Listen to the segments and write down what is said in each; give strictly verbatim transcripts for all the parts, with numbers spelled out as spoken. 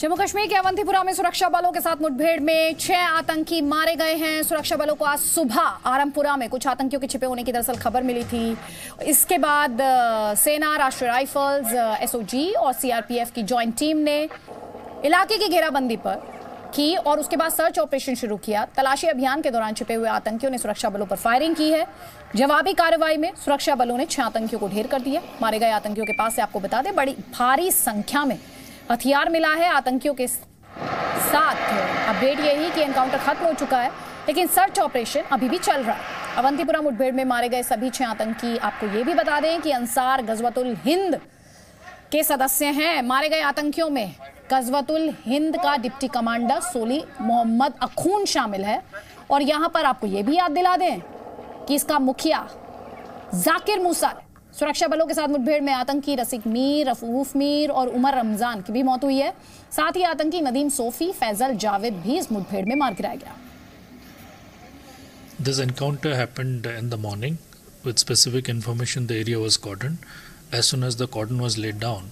जम्मू कश्मीर के अवंतीपुरा में सुरक्षा बलों के साथ मुठभेड़ में छह आतंकी मारे गए हैं। सुरक्षा बलों को आज सुबह आरमपुरा में कुछ आतंकियों के छिपे होने की दरअसल खबर मिली थी। इसके बाद सेना, राष्ट्रीय राइफल्स, एसओजी और सीआरपीएफ की जॉइंट टीम ने इलाके की घेराबंदी पर की और उसके बाद सर्च ऑपरेशन शुरू किया। तलाशी अभियान के दौरान छिपे हुए आतंकियों ने सुरक्षा बलों पर फायरिंग की है। जवाबी कार्रवाई में सुरक्षा बलों ने छह आतंकियों को ढेर कर दिया। मारे गए आतंकियों के पास से आपको बता दें बड़ी भारी संख्या में हथियार मिला है। आतंकियों के साथ अपडेट यही कि एनकाउंटर खत्म हो चुका है, लेकिन सर्च ऑपरेशन अभी भी चल रहा है। अवंतीपुरा मुठभेड़ में मारे गए सभी छह आतंकी, आपको ये भी बता दें कि अंसार गजवतुल हिंद के सदस्य हैं। मारे गए आतंकियों में गजवतुल हिंद का डिप्टी कमांडर सोली मोहम्मद अखून शामिल है। और यहाँ पर आपको ये भी याद दिला दें कि इसका मुखिया जाकिर मूसा। सुरक्षा बलों के साथ मुठभेड़ में आतंकी रसिक मीर, रफूफ मीर और उमर रमजान की भी मौत हुई है। साथ ही आतंकी नदीम सोफी, फैजल जावेद भी इस मुठभेड़ में मार गिराया गया। This encounter happened in the morning. With specific information, the area was cordoned. As soon as the cordon was laid down,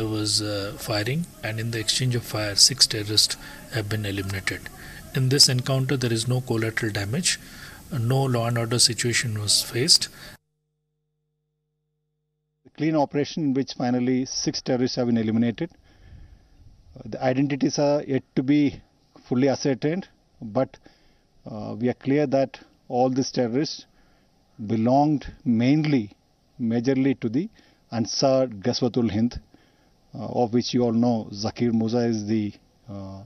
there was uh, firing, and in the exchange of fire, six terrorists have been eliminated. In this encounter, there is no collateral damage. No law and order situation was faced. Clean operation in which finally six terrorists have been eliminated. The identities are yet to be fully ascertained, but uh, we are clear that all these terrorists belonged mainly, majorly to the Ansar Ghazwatul Hind, uh, of which you all know Zakir Musa is the uh,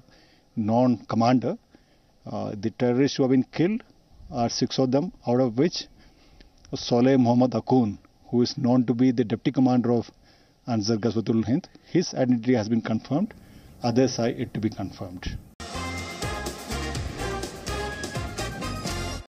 known commander. Uh, the terrorists who have been killed are six of them, out of which Solih Mohammad Akhoon, who is known to be the deputy commander of Ansar Ghazwatul Hind, his identity has been confirmed. Others are yet to be confirmed.